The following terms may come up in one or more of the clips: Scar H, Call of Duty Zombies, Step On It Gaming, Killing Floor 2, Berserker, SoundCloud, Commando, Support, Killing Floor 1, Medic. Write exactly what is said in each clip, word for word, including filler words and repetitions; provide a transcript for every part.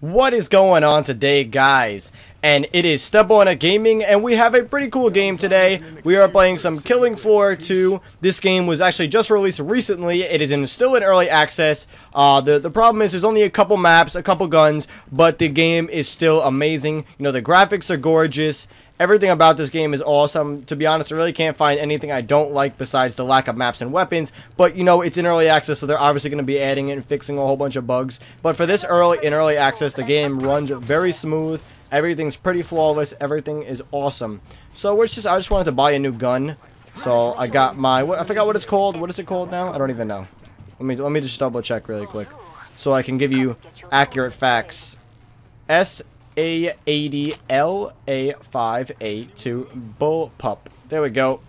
What is going on today, guys? And it is Step On It Gaming, and we have a pretty cool game today. We are playing some Killing Floor two. This game was actually just released recently. It is in still in early access. Uh, the, the problem is there's only a couple maps, a couple guns, but the game is still amazing. You know, the graphics are gorgeous. Everything about this game is awesome. To be honest, I really can't find anything I don't like besides the lack of maps and weapons. But, you know, it's in early access, so they're obviously going to be adding it and fixing a whole bunch of bugs. But for this early in early access, the game runs very smooth. Everything's pretty flawless. Everything is awesome. So, which just I just wanted to buy a new gun. So, I got my... What, I forgot what it's called. What is it called now? I don't even know. Let me, let me just double check really quick so I can give you accurate facts. S... A eighty L A five eighty-two Bullpup. There we go.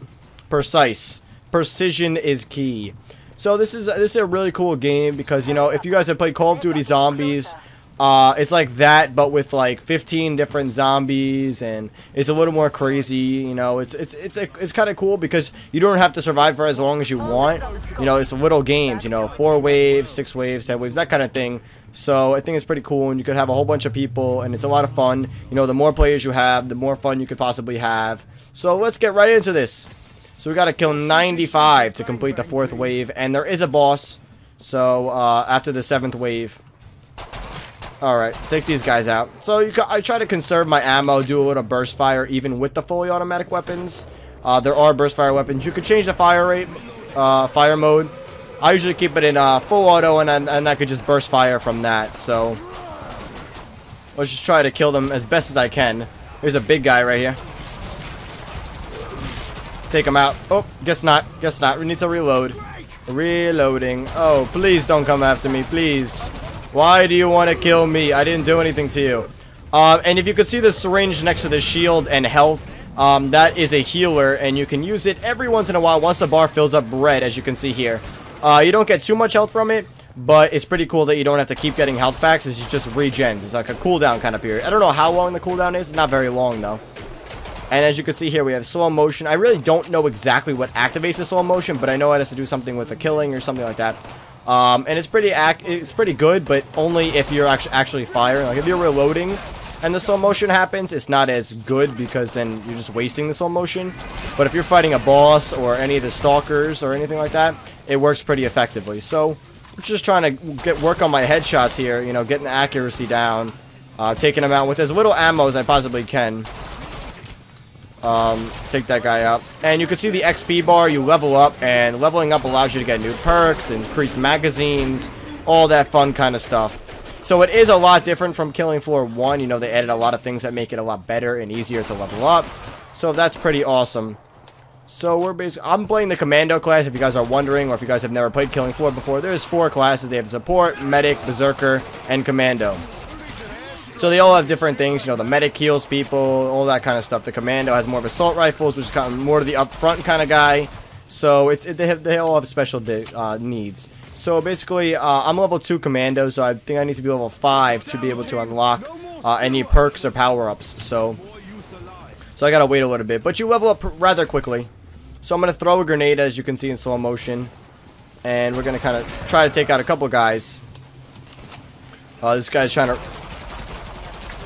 Precise. Precision is key. So this is this is a really cool game because, you know, if you guys have played Call of Duty Zombies, uh, it's like that, but with like fifteen different zombies, and it's a little more crazy. You know, it's it's it's a, it's kind of cool because you don't have to survive for as long as you want. You know, it's little games. You know, four waves, six waves, ten waves, that kind of thing. So, I think it's pretty cool, and you could have a whole bunch of people, and it's a lot of fun. You know, the more players you have, the more fun you could possibly have. So, let's get right into this. So, we got to kill ninety-five to complete the fourth wave, and there is a boss. So, uh, after the seventh wave. Alright, take these guys out. So, you ca I try to conserve my ammo, do a little burst fire, even with the fully automatic weapons. Uh, there are burst fire weapons. You could change the fire rate, uh, fire mode. I usually keep it in uh, full auto, and, and I could just burst fire from that, so... Let's just try to kill them as best as I can. Here's a big guy right here. Take him out. Oh, guess not. Guess not. We need to reload. Reloading. Oh, please don't come after me. Please. Why do you want to kill me? I didn't do anything to you. Uh, and if you could see the syringe next to the shield and health, um, that is a healer, and you can use it every once in a while once the bar fills up red, as you can see here. Uh, you don't get too much health from it, but it's pretty cool that you don't have to keep getting health packs. It's just regens. It's like a cooldown kind of period. I don't know how long the cooldown is. It's not very long, though. And as you can see here, we have slow motion. I really don't know exactly what activates the slow motion, but I know it has to do something with the killing or something like that. Um, and it's pretty ac it's pretty good, but only if you're actu actually firing. Like, if you're reloading and the slow motion happens, it's not as good because then you're just wasting the slow motion. But if you're fighting a boss or any of the stalkers or anything like that, it works pretty effectively. So we're just trying to get work on my headshots here, you know, getting the accuracy down, uh, taking them out with as little ammo as I possibly can. Um, take that guy out. And you can see the X P bar, you level up, and leveling up allows you to get new perks, increased magazines, all that fun kind of stuff. So it is a lot different from Killing Floor one. You know, they added a lot of things that make it a lot better and easier to level up. So that's pretty awesome. So we're basically... I'm playing the Commando class, if you guys are wondering, or if you guys have never played Killing Floor before. There's four classes. They have Support, Medic, Berserker, and Commando. So they all have different things. You know, the Medic heals people, all that kind of stuff. The Commando has more of assault rifles, which is kind of more to the up-front kind of guy. So it's it, they, have, they all have special uh, needs. So basically, uh, I'm level two Commando, so I think I need to be level five to be able to unlock uh, any perks or power-ups. So, so I gotta wait a little bit. But you level up rather quickly. So I'm gonna throw a grenade, as you can see in slow motion. And we're gonna kind of try to take out a couple guys. Uh, this guy's trying to...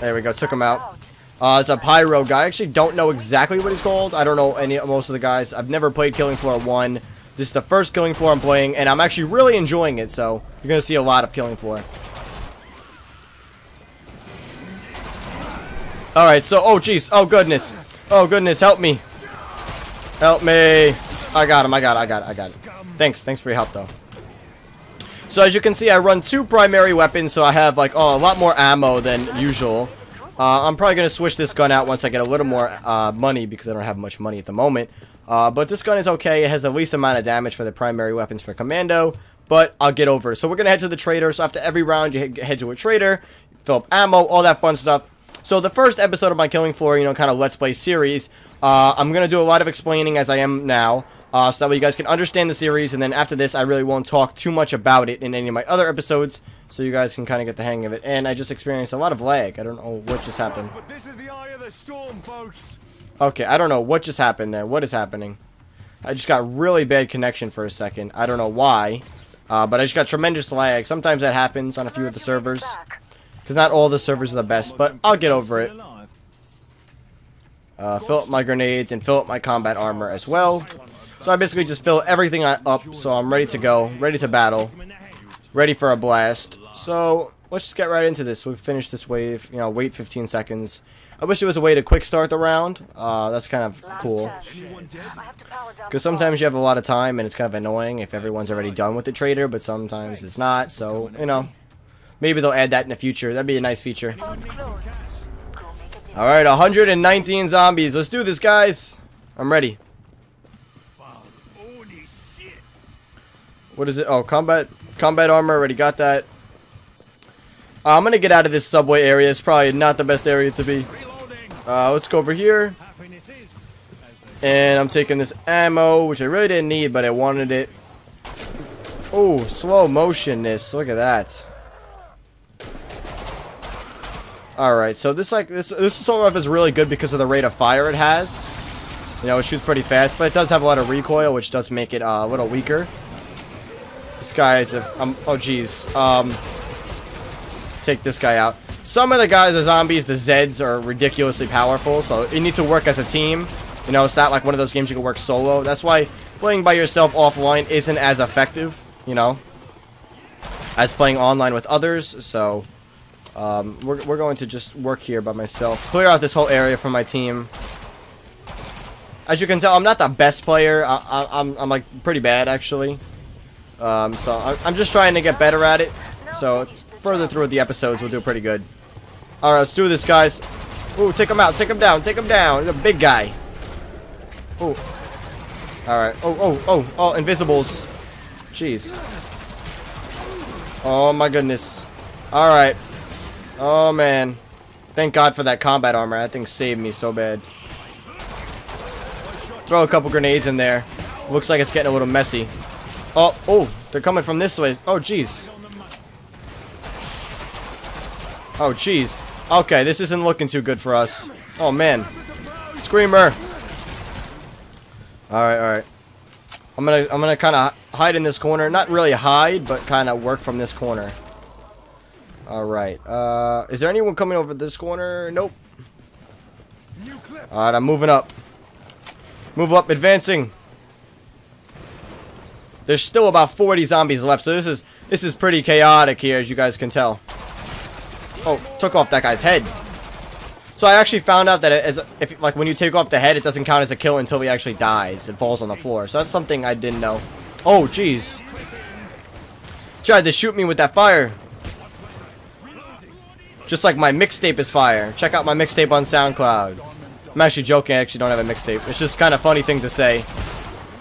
There we go, took him out. Uh, it's a pyro guy. I actually don't know exactly what he's called. I don't know any most of the guys. I've never played Killing Floor one. This is the first Killing Floor I'm playing, and I'm actually really enjoying it. So you're gonna see a lot of Killing Floor. All right. So oh jeez. Oh goodness. Oh goodness. Help me. Help me. I got him. I got it. I got it. I got it. Thanks. Thanks for your help, though. So as you can see, I run two primary weapons, so I have like oh a lot more ammo than usual. Uh, I'm probably gonna switch this gun out once I get a little more uh, money because I don't have much money at the moment. Uh, but this gun is okay. It has the least amount of damage for the primary weapons for Commando, but I'll get over it. So we're gonna head to the trader. So after every round, you head to a trader, fill up ammo, all that fun stuff. So the first episode of my Killing Floor, you know, kind of Let's Play series, uh, I'm gonna do a lot of explaining as I am now. Uh, so that way you guys can understand the series, and then after this I really won't talk too much about it in any of my other episodes, so you guys can kind of get the hang of it. And I just experienced a lot of lag. I don't know what just happened. But this is the eye of the storm, folks. Okay, I don't know what just happened there. What is happening? I just got really bad connection for a second. I don't know why, uh, but I just got tremendous lag. Sometimes that happens on a few of the servers. Because not all the servers are the best, but I'll get over it. Uh, fill up my grenades and fill up my combat armor as well. So I basically just fill everything up, so I'm ready to go, ready to battle, ready for a blast. So let's just get right into this. We'll finish this wave, you know, wait fifteen seconds. I wish it was a way to quick start the round. Uh, that's kind of cool. Because sometimes you have a lot of time and it's kind of annoying if everyone's already done with the trader, but sometimes it's not. So, you know, maybe they'll add that in the future. That'd be a nice feature. Alright, one hundred nineteen zombies. Let's do this, guys. I'm ready. What is it? Oh, combat combat armor. Already got that. Uh, I'm going to get out of this subway area. It's probably not the best area to be. Uh, let's go over here. And I'm taking this ammo, which I really didn't need, but I wanted it. Oh, slow motion this. Look at that. Alright, so this like this this assault rifle is really good because of the rate of fire it has. You know, it shoots pretty fast, but it does have a lot of recoil, which does make it uh, a little weaker. This guy is if um, oh geez. Um take this guy out. Some of the guys, the zombies, the Zeds are ridiculously powerful, so you need to work as a team. You know, it's not like one of those games you can work solo. That's why playing by yourself offline isn't as effective, you know, as playing online with others, so Um, we're, we're going to just work here by myself. Clear out this whole area for my team. As you can tell, I'm not the best player. I, I, I'm, I'm like pretty bad actually. Um, so I, I'm just trying to get better at it. So further through the episodes, we'll do pretty good. All right, let's do this, guys. Ooh, take him out. Take him down. Take him down. He's a big guy. Ooh. All right. Oh, oh, oh, oh, invisibles. Jeez. Oh my goodness. All right. Oh man, thank God for that combat armor. That thing saved me so bad. Throw a couple grenades in there. Looks like it's getting a little messy. Oh, oh, they're coming from this way. Oh jeez. Oh jeez. Okay, this isn't looking too good for us. Oh man, screamer. All right, all right. I'm gonna, I'm gonna kind of hide in this corner. Not really hide, but kind of work from this corner. Alright, uh, is there anyone coming over this corner? Nope. Alright, I'm moving up. Move up, advancing. There's still about forty zombies left, so this is this is pretty chaotic here, as you guys can tell. Oh, took off that guy's head. So I actually found out that as if like when you take off the head, it doesn't count as a kill until he actually dies and falls on the floor. So that's something I didn't know. Oh, jeez. Tried to shoot me with that fire. Just like my mixtape is fire. Check out my mixtape on SoundCloud. I'm actually joking. I actually don't have a mixtape. It's just kind of funny thing to say.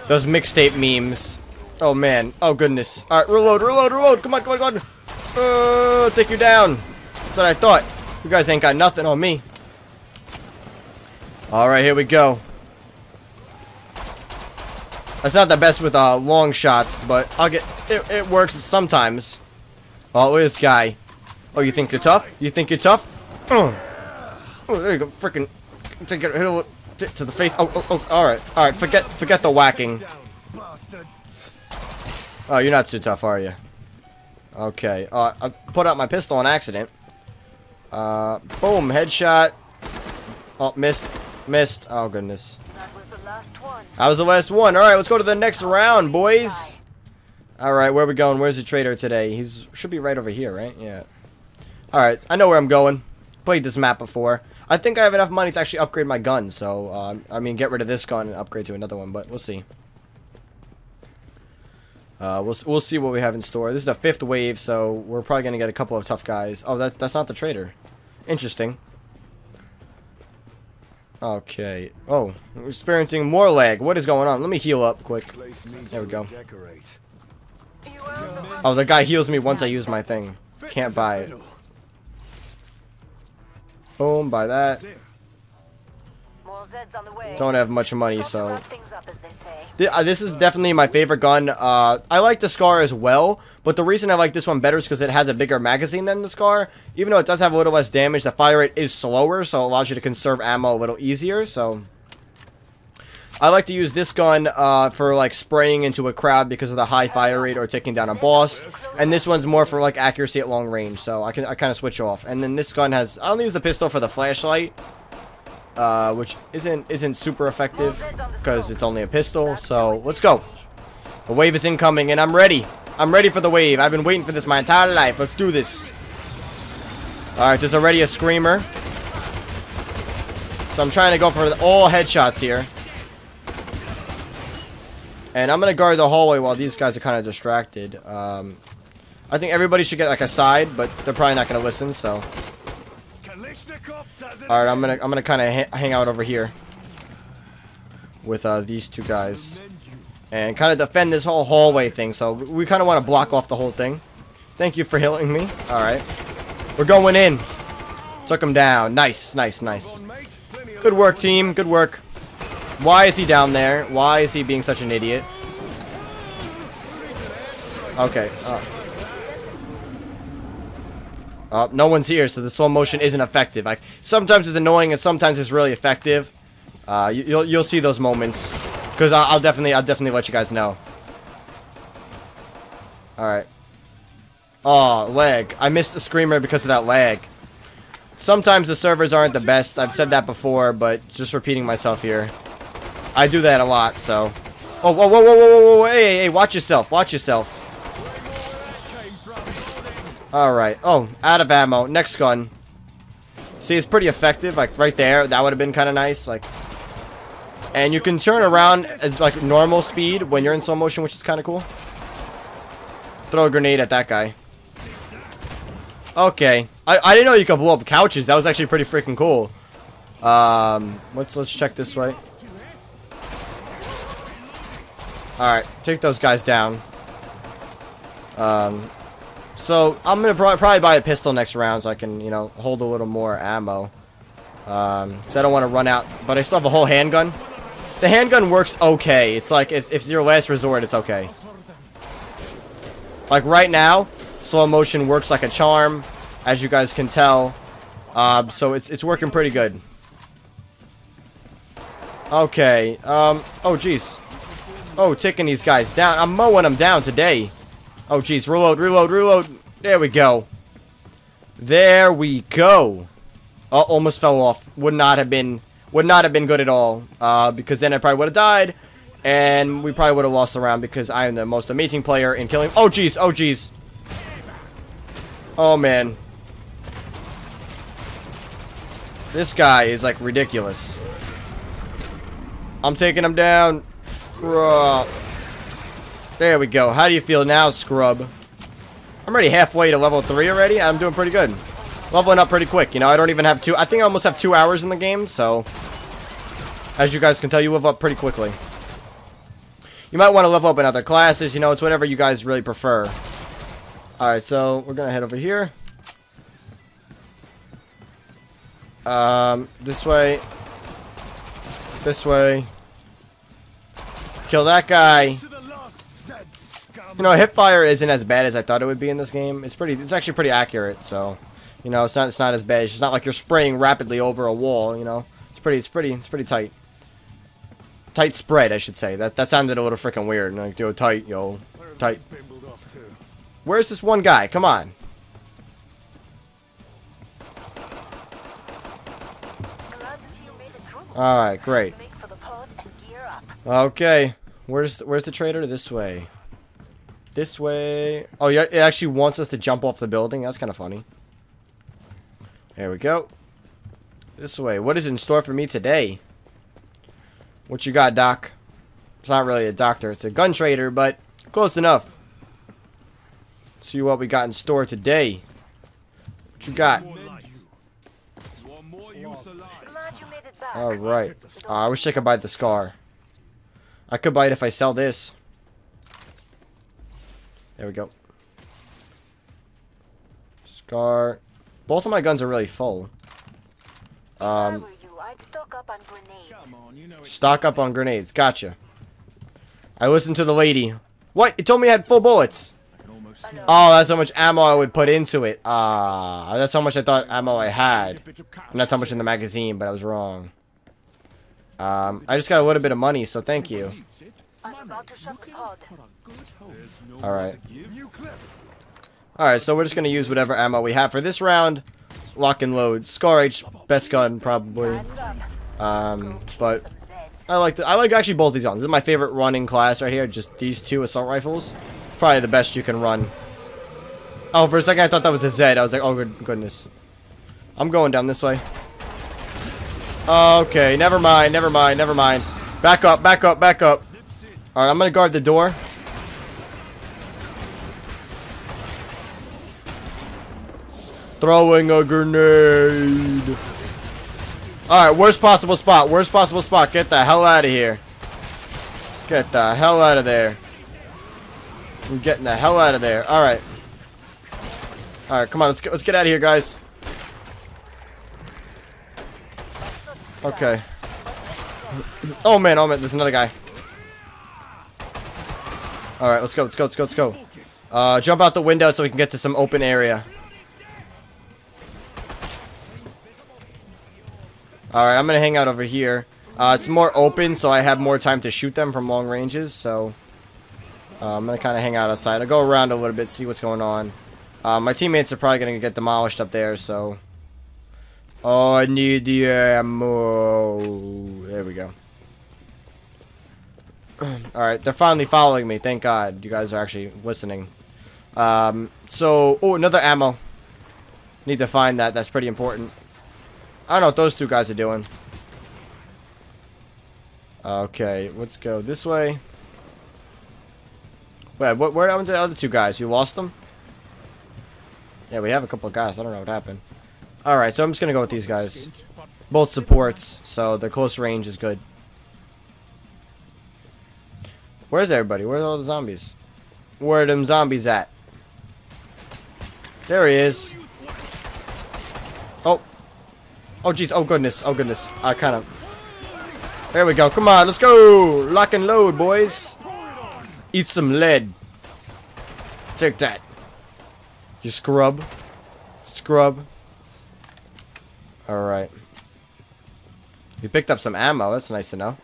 Those mixtape memes. Oh, man. Oh, goodness. All right, reload, reload, reload. Come on, come on, come on. Oh, take you down. That's what I thought. You guys ain't got nothing on me. All right, here we go. That's not the best with uh, long shots, but I'll get it, it works sometimes. Oh, look at this guy. Oh, you think you're tough? You think you're tough? Oh, oh there you go. Freaking take it, hit a hit to the face. Oh, oh, oh, all right, all right. Forget, forget the whacking. Oh, you're not too tough, are you? Okay. Uh, I put out my pistol on accident. Uh, boom, headshot. Oh, missed, missed. Oh goodness. I was the last one. All right, let's go to the next round, boys. All right, where are we going? Where's the trader today? He's should be right over here, right? Yeah. Alright, I know where I'm going. Played this map before. I think I have enough money to actually upgrade my gun, so, uh, I mean, get rid of this gun and upgrade to another one, but we'll see. Uh, we'll, we'll see what we have in store. This is the fifth wave, so we're probably going to get a couple of tough guys. Oh, that, that's not the trader. Interesting. Okay. Oh, we're experiencing more lag. What is going on? Let me heal up quick. There we go. Oh, the guy heals me once I use my thing. Can't buy it. Boom, buy that. Don't have much money, so this is definitely my favorite gun. Uh, I like the Scar as well, but the reason I like this one better is because it has a bigger magazine than the Scar. Even though it does have a little less damage, the fire rate is slower, so it allows you to conserve ammo a little easier. So I like to use this gun uh, for like spraying into a crowd because of the high fire rate or taking down a boss, and this one's more for like accuracy at long range, so I can I kind of switch off. And then this gun has, I only use the pistol for the flashlight, uh, which isn't isn't super effective because it's only a pistol. So let's go. The wave is incoming and I'm ready. I'm ready for the wave. I've been waiting for this my entire life. Let's do this. Alright, there's already a screamer. So I'm trying to go for all headshots here. And I'm going to guard the hallway while these guys are kind of distracted. Um, I think everybody should get like a side, but they're probably not going to listen, so. Alright, I'm going to I'm gonna kind of ha hang out over here with uh, these two guys. And kind of defend this whole hallway thing. So we kind of want to block off the whole thing. Thank you for healing me. All right. We're going in. Took him down. Nice, nice, nice. Good work, team. Good work. Why is he down there? Why is he being such an idiot? Okay. Oh, oh no one's here, so the slow motion isn't effective. Like, sometimes it's annoying and sometimes it's really effective. Uh, you, you'll, you'll see those moments. Because I'll definitely, I'll definitely let you guys know. Alright. Oh, lag. I missed the screamer because of that lag. Sometimes the servers aren't the best. I've said that before, but just repeating myself here. I do that a lot, so. Oh, whoa, whoa, whoa, whoa, whoa, whoa. Hey, hey, hey, watch yourself. Watch yourself. Alright. Oh, out of ammo. Next gun. See, it's pretty effective. Like, right there. That would have been kind of nice. Like. And you can turn around at like normal speed when you're in slow motion, which is kind of cool. Throw a grenade at that guy. Okay. I, I didn't know you could blow up couches. That was actually pretty freaking cool. Um, let's, let's check this way. Alright. Take those guys down. Um, so, I'm going to pro probably buy a pistol next round so I can, you know, hold a little more ammo. Um, so I don't want to run out. But I still have a whole handgun. The handgun works okay. It's like, if, if it's your last resort, it's okay. Like right now, slow motion works like a charm, as you guys can tell. Um, so it's, it's working pretty good. Okay. Um, oh, jeez. Oh, taking these guys down. I'm mowing them down today. Oh, jeez. Reload, reload, reload. There we go. There we go. Oh, almost fell off. Would not have been... Would not have been good at all, uh, because then I probably would have died, and we probably would have lost the round because I am the most amazing player in killing. Oh, jeez. Oh, jeez. Oh, man. This guy is, like, ridiculous. I'm taking him down. There we go. How do you feel now, scrub? I'm already halfway to level three already. I'm doing pretty good. Leveling up pretty quick, you know. I don't even have two. I think I almost have two hours in the game, so as you guys can tell, you live up pretty quickly. You might want to level up in other classes, you know. It's whatever you guys really prefer. All right, so we're gonna head over here. Um, this way, this way. Kill that guy. You know, hipfire isn't as bad as I thought it would be in this game. It's pretty. It's actually pretty accurate, so. You know, it's not it's not as bad. It's just not like you're spraying rapidly over a wall, you know. It's pretty it's pretty it's pretty tight. Tight spread, I should say. That that sounded a little freaking weird. Like, yo, tight, yo. Tight. Where's this one guy? Come on. Alright, great. Okay. Where's where's the traitor? This way. This way. Oh yeah, it actually wants us to jump off the building. That's kinda funny. There we go. This way. What is in store for me today? What you got, Doc? It's not really a doctor. It's a gun trader, but close enough. Let's see what we got in store today. What you got? Alright. Uh, I wish I could buy the Scar. I could buy it if I sell this. There we go. Scar... Both of my guns are really full. Um, stock up on grenades. Stock up on grenades. Gotcha. I listened to the lady. What? It told me I had full bullets. Oh, that's how much ammo I would put into it. Ah, uh, that's how much I thought ammo I had. And that's how much in the magazine, but I was wrong. Um, I just got a little bit of money, so thank you. Alright. Alright, so we're just going to use whatever ammo we have for this round. Lock and load. Scar H, best gun, probably. Um, but I like the, I like actually both these guns. This is my favorite running class right here. Just these two assault rifles. It's probably the best you can run. Oh, for a second I thought that was a Z. I was like, oh, good, goodness. I'm going down this way. Okay, never mind, never mind, never mind. Back up, back up, back up. Alright, I'm going to guard the door. Throwing a grenade. Alright, worst possible spot, worst possible spot. Get the hell out of here. Get the hell out of there. I'm getting the hell out of there. Alright. Alright, come on, let's get, let's get out of here, guys. Okay. Oh man, oh man, there's another guy. Alright, let's go, let's go, let's go, let's go. Uh, jump out the window so we can get to some open area. Alright, I'm gonna hang out over here. Uh, it's more open, so I have more time to shoot them from long ranges, so... Uh, I'm gonna kinda hang out outside. I'll go around a little bit, see what's going on. Uh, my teammates are probably gonna get demolished up there, so... Oh, I need the ammo. There we go. Alright, they're finally following me. Thank God. You guys are actually listening. Um, so, oh, another ammo. Need to find that. That's pretty important. I don't know what those two guys are doing. Okay, let's go this way. Wait, what, where are the other two guys? You lost them? Yeah, we have a couple of guys. I don't know what happened. Alright, so I'm just going to go with these guys. Both supports, so the close range is good. Where's everybody? Where's all the zombies? Where are them zombies at? There he is. Oh. Oh, jeez. Oh, goodness. Oh, goodness. I kind of... There we go. Come on. Let's go. Lock and load, boys. Eat some lead. Take that. You scrub. Scrub. Alright. We picked up some ammo. That's nice to know.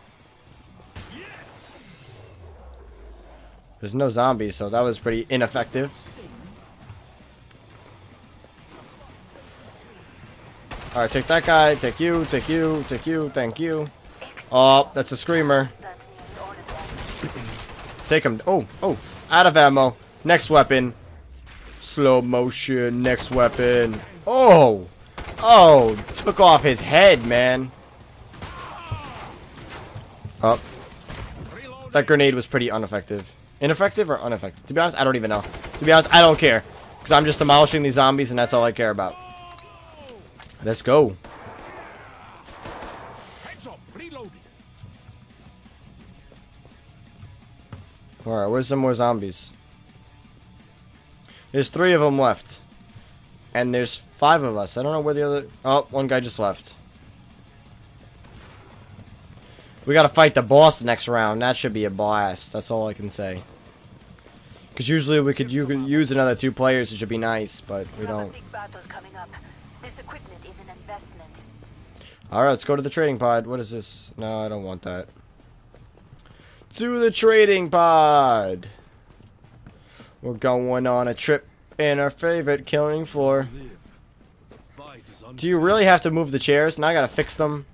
There's no zombies, so that was pretty ineffective. Alright, take that guy. Take you. Take you. Take you. Thank you. Oh, that's a screamer. Take him. Oh, oh. Out of ammo. Next weapon. Slow motion. Next weapon. Oh! Oh, took off his head, man. Oh. That grenade was pretty ineffective. Ineffective or ineffective? To be honest, I don't even know. To be honest, I don't care. Because I'm just demolishing these zombies and that's all I care about. Let's go. Alright, where's some more zombies? There's three of them left. And there's five of us. I don't know where the other... Oh, one guy just left. We gotta fight the boss next round. That should be a blast. That's all I can say. Because usually we could you could use another two players. It should be nice, but we don't. Alright, let's go to the trading pod. What is this? No, I don't want that. To the trading pod! We're going on a trip. In our favorite killing floor. Do you really have to move the chairs? Now I gotta fix them.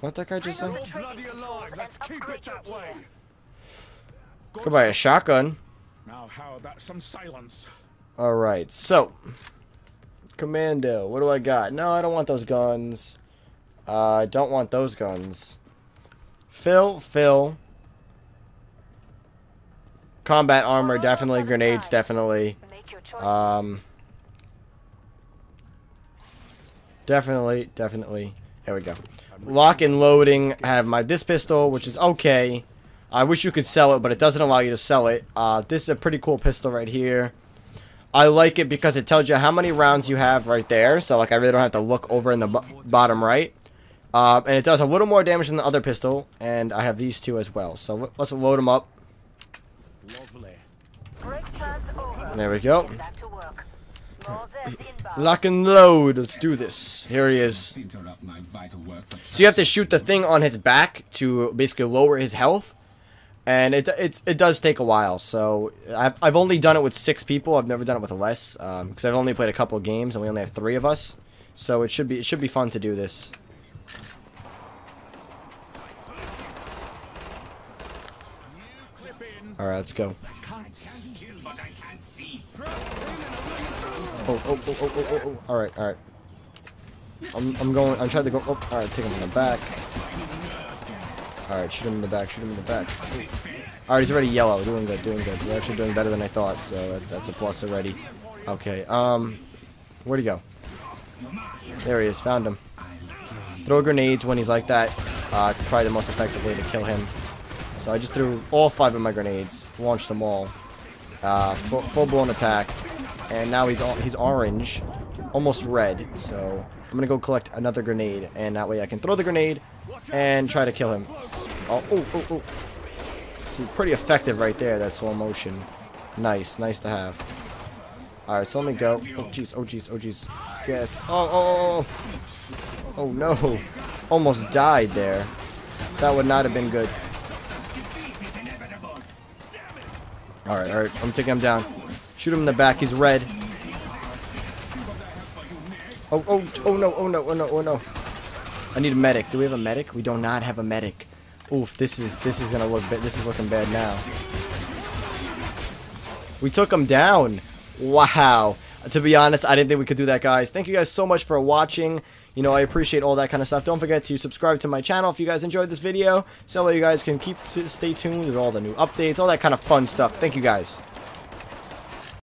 What that guy just said? Go buy a shotgun. Alright, so. Commando. What do I got? No, I don't want those guns. Uh, I don't want those guns. Phil, Phil. Combat armor, definitely. Grenades, definitely. Um, definitely, definitely. There we go. Lock and loading. I have my this pistol, which is okay. I wish you could sell it, but it doesn't allow you to sell it. Uh, this is a pretty cool pistol right here. I like it because it tells you how many rounds you have right there. So, like, I really don't have to look over in the b bottom right. Uh, and it does a little more damage than the other pistol. And I have these two as well. So, let's load them up. There we go. Lock and load. Let's do this. Here he is. So you have to shoot the thing on his back to basically lower his health. And it, it's, it does take a while. So I've, I've only done it with six people. I've never done it with less. Um, because I've only played a couple of games and we only have three of us. So it should be, it should be fun to do this. Alright, let's go. Oh, oh, oh, oh, oh, oh, oh. Alright, alright. I'm, I'm going, I'm trying to go, oh, alright, take him in the back. Alright, shoot him in the back, shoot him in the back. Alright, he's already yellow, doing good, doing good. We're actually doing better than I thought, so that, that's a plus already. Okay, um, where'd he go? There he is, found him. Throw grenades when he's like that. Uh, it's probably the most effective way to kill him. So I just threw all five of my grenades, launched them all. Uh, full, full blown attack. And now he's he's orange, almost red. So I'm gonna go collect another grenade, and that way I can throw the grenade and try to kill him. Oh, oh, oh, oh. See, pretty effective right there, that slow motion. Nice, nice to have. Alright, so let me go. Oh jeez, oh jeez, oh jeez. Yes. Oh, oh, oh, oh. Oh no. Almost died there. That would not have been good. Alright, alright, I'm taking him down. Shoot him in the back, he's red. Oh, oh, oh no, oh no, oh no, oh no. I need a medic. Do we have a medic? We do not have a medic. Oof, this is this is gonna look bad. This is looking bad now. We took him down. Wow. To be honest, I didn't think we could do that, guys. Thank you guys so much for watching. You know, I appreciate all that kind of stuff. Don't forget to subscribe to my channel if you guys enjoyed this video. So that you guys can keep stay tuned with all the new updates, all that kind of fun stuff. Thank you guys.